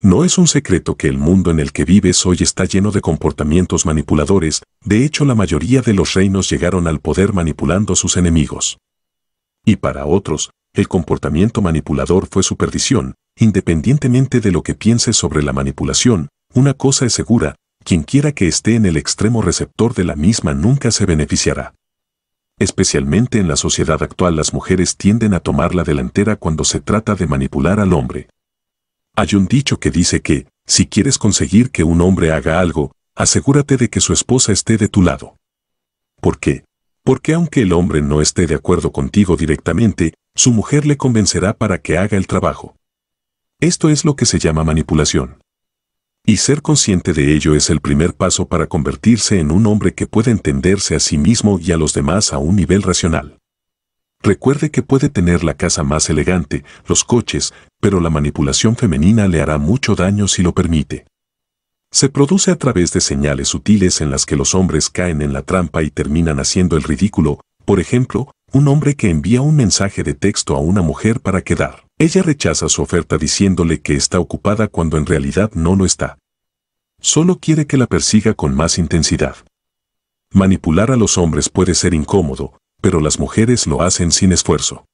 No es un secreto que el mundo en el que vives hoy está lleno de comportamientos manipuladores, de hecho la mayoría de los reinos llegaron al poder manipulando a sus enemigos. Y para otros, el comportamiento manipulador fue su perdición. Independientemente de lo que pienses sobre la manipulación, una cosa es segura, quienquiera que esté en el extremo receptor de la misma nunca se beneficiará. Especialmente en la sociedad actual, las mujeres tienden a tomar la delantera cuando se trata de manipular al hombre. Hay un dicho que dice que, si quieres conseguir que un hombre haga algo, asegúrate de que su esposa esté de tu lado. ¿Por qué? Porque aunque el hombre no esté de acuerdo contigo directamente, su mujer le convencerá para que haga el trabajo. Esto es lo que se llama manipulación. Y ser consciente de ello es el primer paso para convertirse en un hombre que puede entenderse a sí mismo y a los demás a un nivel racional. Recuerde que puede tener la casa más elegante, los coches, pero la manipulación femenina le hará mucho daño si lo permite. Se produce a través de señales sutiles en las que los hombres caen en la trampa y terminan haciendo el ridículo. Por ejemplo, un hombre que envía un mensaje de texto a una mujer para quedar. Ella rechaza su oferta diciéndole que está ocupada cuando en realidad no lo está. Solo quiere que la persiga con más intensidad. Manipular a los hombres puede ser incómodo, pero las mujeres lo hacen sin esfuerzo.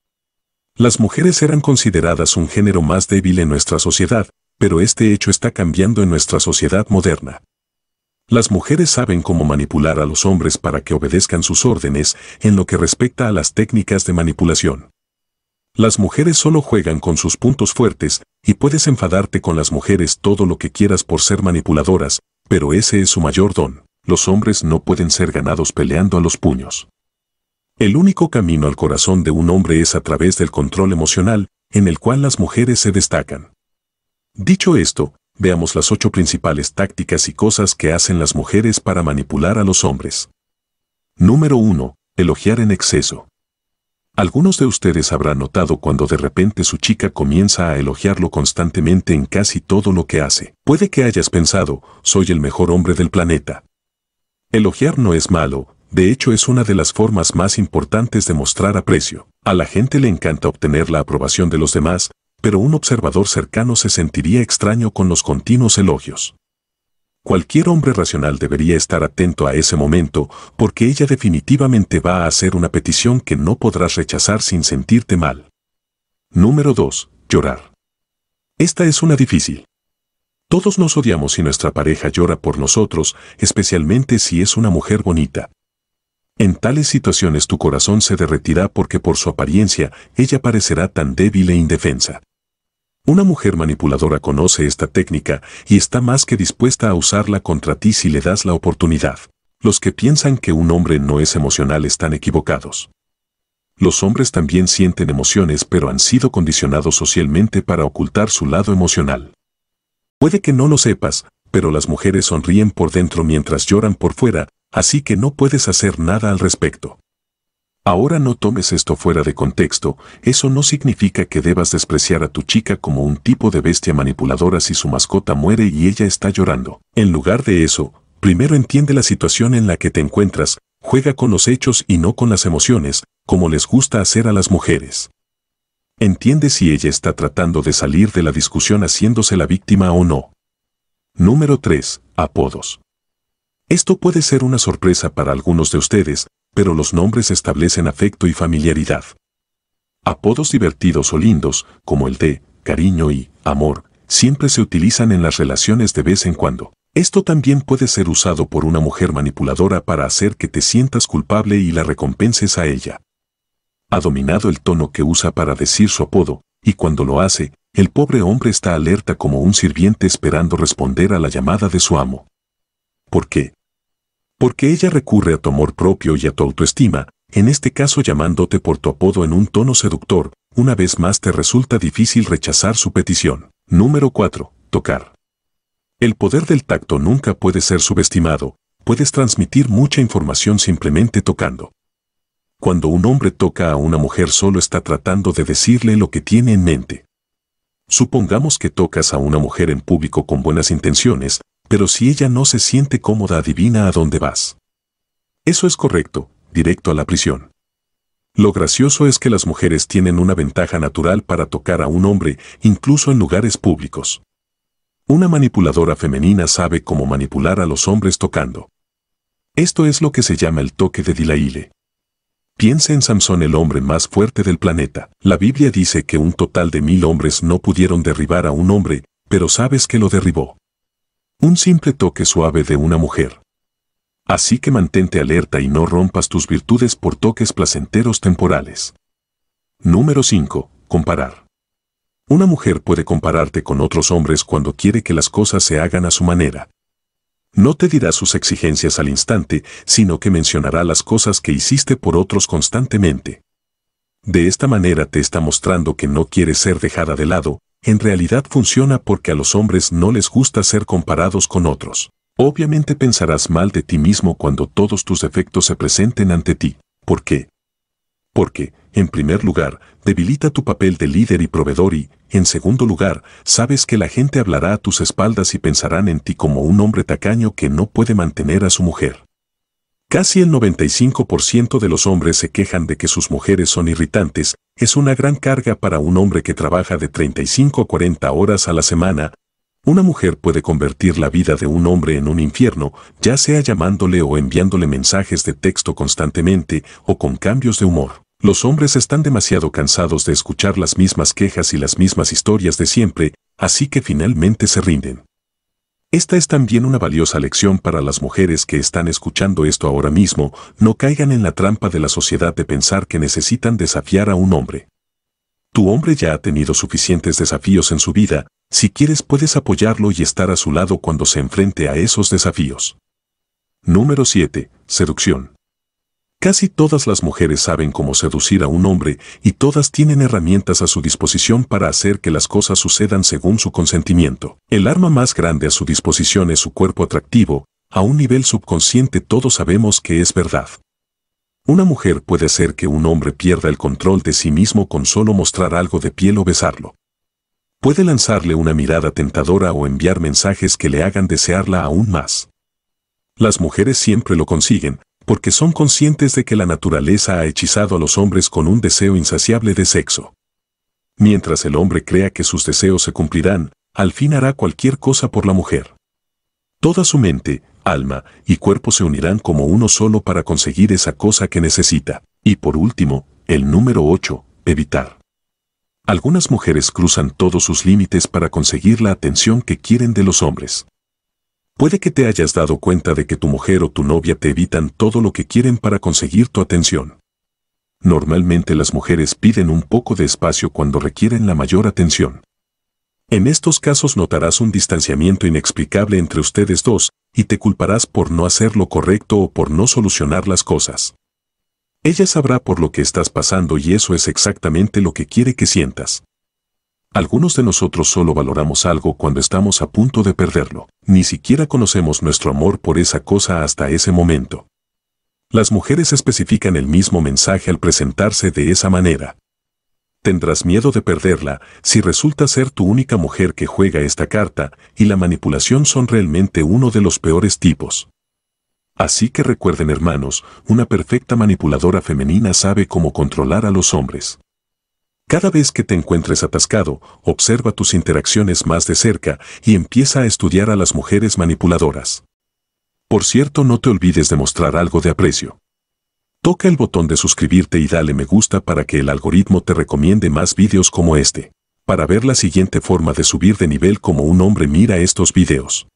Las mujeres eran consideradas un género más débil en nuestra sociedad, pero este hecho está cambiando en nuestra sociedad moderna. Las mujeres saben cómo manipular a los hombres para que obedezcan sus órdenes en lo que respecta a las técnicas de manipulación. Las mujeres solo juegan con sus puntos fuertes, y puedes enfadarte con las mujeres todo lo que quieras por ser manipuladoras, pero ese es su mayor don. Los hombres no pueden ser ganados peleando a los puños. El único camino al corazón de un hombre es a través del control emocional, en el cual las mujeres se destacan. Dicho esto, veamos las 8 principales tácticas y cosas que hacen las mujeres para manipular a los hombres. Número 1. Elogiar en exceso. Algunos de ustedes habrán notado cuando de repente su chica comienza a elogiarlo constantemente en casi todo lo que hace. Puede que hayas pensado, soy el mejor hombre del planeta. Elogiar no es malo. De hecho, es una de las formas más importantes de mostrar aprecio. A la gente le encanta obtener la aprobación de los demás, pero un observador cercano se sentiría extraño con los continuos elogios. Cualquier hombre racional debería estar atento a ese momento, porque ella definitivamente va a hacer una petición que no podrás rechazar sin sentirte mal. Número 2. Llorar. Esta es una difícil. Todos nos odiamos si nuestra pareja llora por nosotros, especialmente si es una mujer bonita. En tales situaciones tu corazón se derretirá porque por su apariencia, ella parecerá tan débil e indefensa. Una mujer manipuladora conoce esta técnica y está más que dispuesta a usarla contra ti si le das la oportunidad. Los que piensan que un hombre no es emocional están equivocados. Los hombres también sienten emociones, pero han sido condicionados socialmente para ocultar su lado emocional. Puede que no lo sepas, pero las mujeres sonríen por dentro mientras lloran por fuera, así que no puedes hacer nada al respecto. Ahora no tomes esto fuera de contexto, eso no significa que debas despreciar a tu chica como un tipo de bestia manipuladora si su mascota muere y ella está llorando. En lugar de eso, primero entiende la situación en la que te encuentras, juega con los hechos y no con las emociones, como les gusta hacer a las mujeres. Entiende si ella está tratando de salir de la discusión haciéndose la víctima o no. Número 3. Apodos. Esto puede ser una sorpresa para algunos de ustedes, pero los nombres establecen afecto y familiaridad. Apodos divertidos o lindos, como el de cariño y amor, siempre se utilizan en las relaciones de vez en cuando. Esto también puede ser usado por una mujer manipuladora para hacer que te sientas culpable y la recompenses a ella. Ha dominado el tono que usa para decir su apodo, y cuando lo hace, el pobre hombre está alerta como un sirviente esperando responder a la llamada de su amo. ¿Por qué? Porque ella recurre a tu amor propio y a tu autoestima, en este caso llamándote por tu apodo en un tono seductor, una vez más te resulta difícil rechazar su petición. Número 4. Tocar. El poder del tacto nunca puede ser subestimado, puedes transmitir mucha información simplemente tocando. Cuando un hombre toca a una mujer solo está tratando de decirle lo que tiene en mente. Supongamos que tocas a una mujer en público con buenas intenciones, pero si ella no se siente cómoda, adivina a dónde vas. Eso es correcto, directo a la prisión. Lo gracioso es que las mujeres tienen una ventaja natural para tocar a un hombre, incluso en lugares públicos. Una manipuladora femenina sabe cómo manipular a los hombres tocando. Esto es lo que se llama el toque de Dilaíle. Piensa en Samson, el hombre más fuerte del planeta. La Biblia dice que un total de 1000 hombres no pudieron derribar a un hombre, pero sabes que lo derribó. Un simple toque suave de una mujer. Así que mantente alerta y no rompas tus virtudes por toques placenteros temporales. Número 5. Comparar. Una mujer puede compararte con otros hombres cuando quiere que las cosas se hagan a su manera. No te dirá sus exigencias al instante, sino que mencionará las cosas que hiciste por otros constantemente. De esta manera te está mostrando que no quiere ser dejada de lado. En realidad funciona porque a los hombres no les gusta ser comparados con otros. Obviamente pensarás mal de ti mismo cuando todos tus defectos se presenten ante ti. ¿Por qué? Porque, en primer lugar, debilita tu papel de líder y proveedor y, en segundo lugar, sabes que la gente hablará a tus espaldas y pensarán en ti como un hombre tacaño que no puede mantener a su mujer. Casi el 95% de los hombres se quejan de que sus mujeres son irritantes. Es una gran carga para un hombre que trabaja de 35 a 40 horas a la semana. Una mujer puede convertir la vida de un hombre en un infierno, ya sea llamándole o enviándole mensajes de texto constantemente o con cambios de humor. Los hombres están demasiado cansados de escuchar las mismas quejas y las mismas historias de siempre, así que finalmente se rinden. Esta es también una valiosa lección para las mujeres que están escuchando esto ahora mismo. No caigan en la trampa de la sociedad de pensar que necesitan desafiar a un hombre. Tu hombre ya ha tenido suficientes desafíos en su vida. Si quieres, puedes apoyarlo y estar a su lado cuando se enfrente a esos desafíos. Número 7. Seducción. Casi todas las mujeres saben cómo seducir a un hombre y todas tienen herramientas a su disposición para hacer que las cosas sucedan según su consentimiento. El arma más grande a su disposición es su cuerpo atractivo. A un nivel subconsciente todos sabemos que es verdad. Una mujer puede hacer que un hombre pierda el control de sí mismo con solo mostrar algo de piel o besarlo. Puede lanzarle una mirada tentadora o enviar mensajes que le hagan desearla aún más. Las mujeres siempre lo consiguen, porque son conscientes de que la naturaleza ha hechizado a los hombres con un deseo insaciable de sexo. Mientras el hombre crea que sus deseos se cumplirán, al fin hará cualquier cosa por la mujer. Toda su mente, alma y cuerpo se unirán como uno solo para conseguir esa cosa que necesita. Y por último, el número 8, evitar. Algunas mujeres cruzan todos sus límites para conseguir la atención que quieren de los hombres. Puede que te hayas dado cuenta de que tu mujer o tu novia te evitan todo lo que quieren para conseguir tu atención. Normalmente las mujeres piden un poco de espacio cuando requieren la mayor atención. En estos casos notarás un distanciamiento inexplicable entre ustedes dos y te culparás por no hacer lo correcto o por no solucionar las cosas. Ella sabrá por lo que estás pasando y eso es exactamente lo que quiere que sientas. Algunos de nosotros solo valoramos algo cuando estamos a punto de perderlo. Ni siquiera conocemos nuestro amor por esa cosa hasta ese momento. Las mujeres especifican el mismo mensaje al presentarse de esa manera. Tendrás miedo de perderla si resulta ser tu única mujer que juega esta carta, y la manipulación son realmente uno de los peores tipos. Así que recuerden, hermanos, una perfecta manipuladora femenina sabe cómo controlar a los hombres. Cada vez que te encuentres atascado, observa tus interacciones más de cerca y empieza a estudiar a las mujeres manipuladoras. Por cierto, no te olvides de mostrar algo de aprecio. Toca el botón de suscribirte y dale me gusta para que el algoritmo te recomiende más vídeos como este. Para ver la siguiente forma de subir de nivel como un hombre, mira estos vídeos.